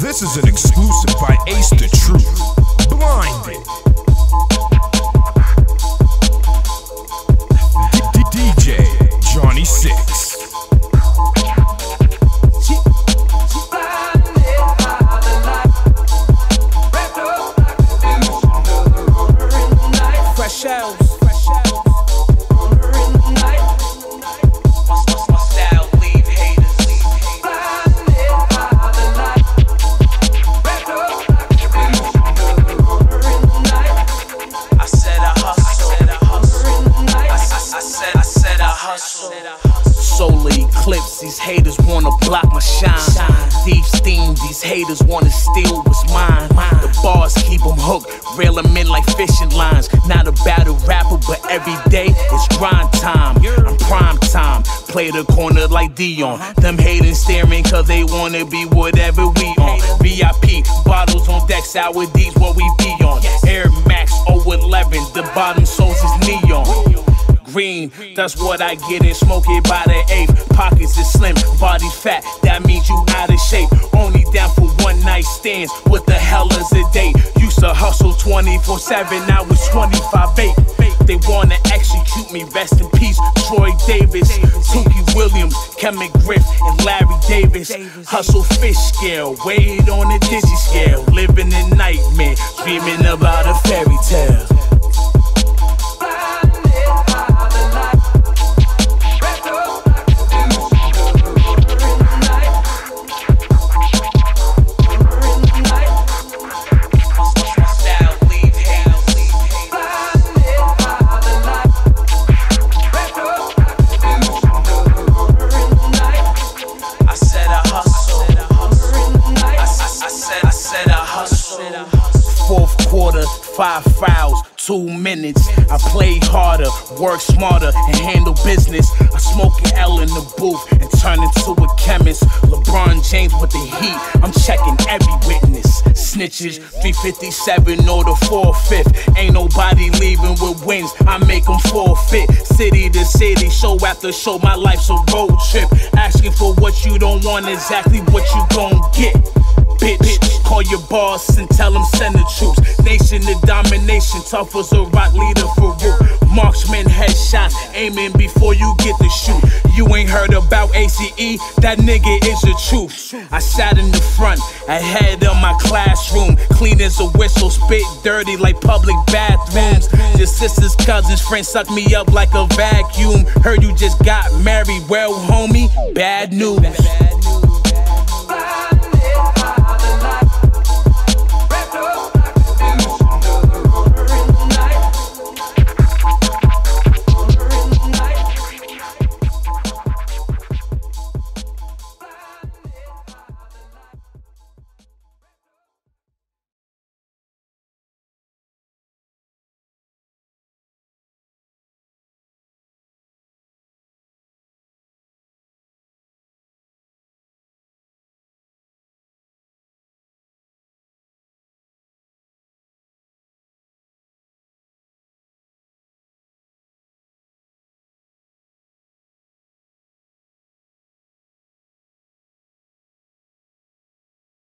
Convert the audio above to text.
This is an exclusive by Ace the Truth. Blinded. DJ Johnny Six. These haters wanna block my shine. Deep steam, these haters wanna steal what's mine. The bars keep them hooked, reel them in like fishing lines. Not a battle rapper, but every day it's grind time. I'm prime time, play the corner like Dion. Them haters staring cause they wanna be whatever we on. VIP, bottles on deck, sour D's what we be on. Air Max 011, the bottom soles is neon. Green, that's what I get and smoke it by the eighth. Pockets is slim, body fat, that means you out of shape. Only down for one night stands, what the hell is a date? Used to hustle 24/7, now it's 25/8. They wanna execute me, rest in peace, Troy Davis, Tookie Williams, Kemic Rift, and Larry Davis. Hustle fish scale, weighed on a digi scale. Living a nightmare, dreaming about a fairy tale. Fourth quarter, 5 fouls, 2 minutes. I play harder, work smarter, and handle business. I smoke an L in the booth and turn into a chemist. LeBron James with the heat, I'm checking every witness. Snitches, 357 or the 4/5. Ain't nobody leaving with wins, I make them forfeit. City to city, show after show, my life's a road trip. Asking for what you don't want, exactly what you gon' get. Bitch, call your boss and tell them send the troops. Nation to domination, tough as a rock leader for root. Marksman headshots, aiming before you get the shoot. You ain't heard about ACE, that nigga is the truth. I sat in the front, ahead of my classroom. Clean as a whistle, spit dirty like public bathrooms. Your sister's cousin's friend sucked me up like a vacuum. Heard you just got married, well homie, bad news.